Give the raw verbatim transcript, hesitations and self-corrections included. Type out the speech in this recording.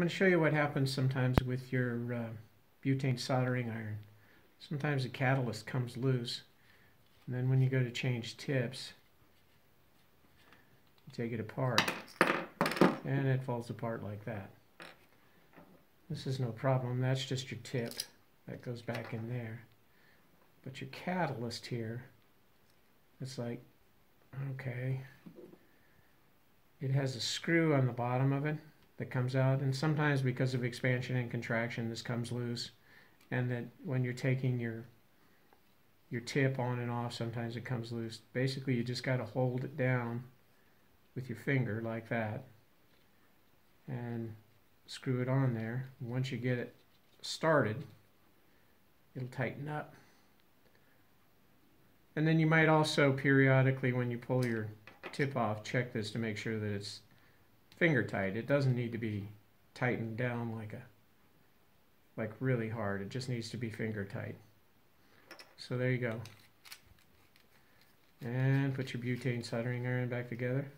I'm going to show you what happens sometimes with your uh, butane soldering iron. Sometimes the catalyst comes loose, and then when you go to change tips, you take it apart, and it falls apart like that. This is no problem. That's just your tip. That goes back in there. But your catalyst here, it's like, okay, it has a screw on the bottom of it that comes out, and sometimes because of expansion and contraction this comes loose, and that when you're taking your your tip on and off sometimes it comes loose. Basically you just got to hold it down with your finger like that and screw it on there. Once you get it started, it'll tighten up. And then you might also periodically, when you pull your tip off, check this to make sure that it's finger tight. It doesn't need to be tightened down like a like really hard. It just needs to be finger tight. So there you go. And put your butane soldering iron back together.